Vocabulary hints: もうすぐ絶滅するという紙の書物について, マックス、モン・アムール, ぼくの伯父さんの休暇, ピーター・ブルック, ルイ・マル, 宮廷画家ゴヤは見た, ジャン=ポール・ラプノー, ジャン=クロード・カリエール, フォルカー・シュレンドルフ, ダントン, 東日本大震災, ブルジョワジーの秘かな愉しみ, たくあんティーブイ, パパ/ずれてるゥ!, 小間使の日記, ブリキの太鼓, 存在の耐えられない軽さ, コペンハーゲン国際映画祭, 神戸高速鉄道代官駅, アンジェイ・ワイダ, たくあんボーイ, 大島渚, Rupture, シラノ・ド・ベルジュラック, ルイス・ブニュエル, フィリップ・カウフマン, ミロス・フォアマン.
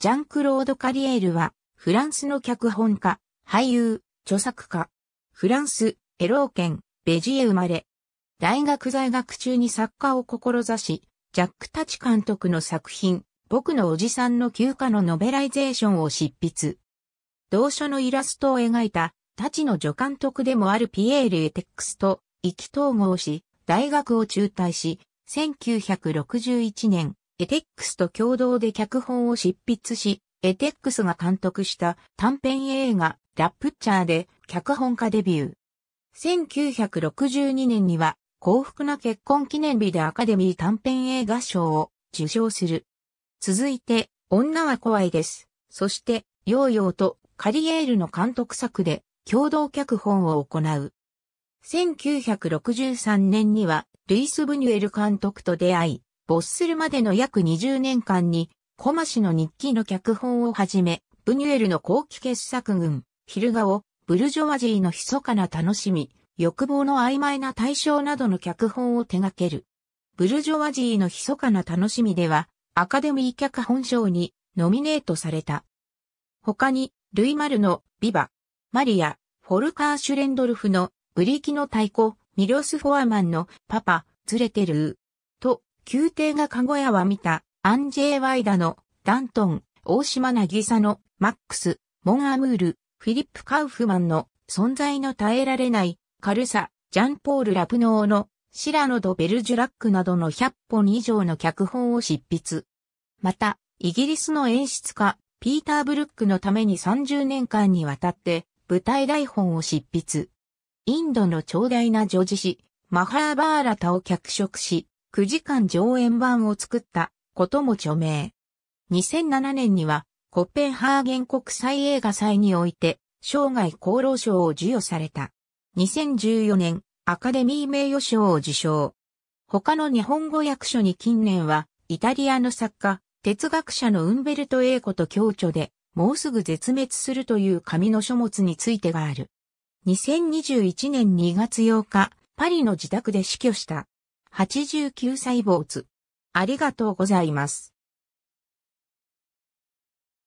ジャン=クロード・カリエールは、フランスの脚本家、俳優、著作家。フランス、ペロー県、ベジエ生まれ。大学在学中に作家を志し、ジャック・タチ監督の作品、僕のおじさんの休暇のノベライゼーションを執筆。同書のイラストを描いた、タチの助監督でもあるピエール・エテックスと意気投合し、大学を中退し、1961年、エテックスと共同で脚本を執筆し、エテックスが監督した短編映画ラプチャーで脚本家デビュー。1962年には幸福な結婚記念日でアカデミー短編映画賞を受賞する。続いて女は怖いです。そしてヨーヨーとカリエールの監督作で共同脚本を行う。1963年にはルイス・ブニュエル監督と出会い、没するまでの約20年間に、コマ氏の日記の脚本をはじめ、ブニュエルの後期傑作群、昼顔、ブルジョワジーの密かな楽しみ、欲望の曖昧な対象などの脚本を手掛ける。ブルジョワジーの密かな楽しみでは、アカデミー脚本賞にノミネートされた。他に、ルイ・マルのビバ、マリア、フォルカーシュ・レンドルフのブリキの太鼓、ミリョス・フォアマンのパパ、ズレてるー、と、宮廷がかごやは見た、アンジェ・ワイダの、ダントン、大島渚の、マックス、モン・アムール、フィリップ・カウフマンの、存在の耐えられない、軽さ、ジャンポール・ラプノーの、シラノ・ド・ベルジュラックなどの100本以上の脚本を執筆。また、イギリスの演出家、ピーター・ブルックのために30年間にわたって、舞台台本を執筆。インドの長大な叙事詩、マハーバーラタを脚色し、9時間上演版を作ったことも著名。2007年にはコペンハーゲン国際映画祭において生涯功労賞を授与された。2014年アカデミー名誉賞を受賞。他の日本語訳書に近年はイタリアの作家、哲学者のウンベルト・エーコと共著でもうすぐ絶滅するという紙の書物についてがある。2021年2月8日、パリの自宅で死去した。89歳没。ありがとうございます。